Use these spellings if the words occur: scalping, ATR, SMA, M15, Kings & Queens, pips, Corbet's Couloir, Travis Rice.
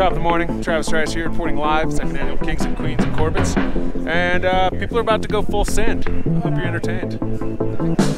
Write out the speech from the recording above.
Top of the morning, Travis Rice here reporting live, second annual Kings and Queens of Corbet's. And people are about to go full send. I hope you're entertained.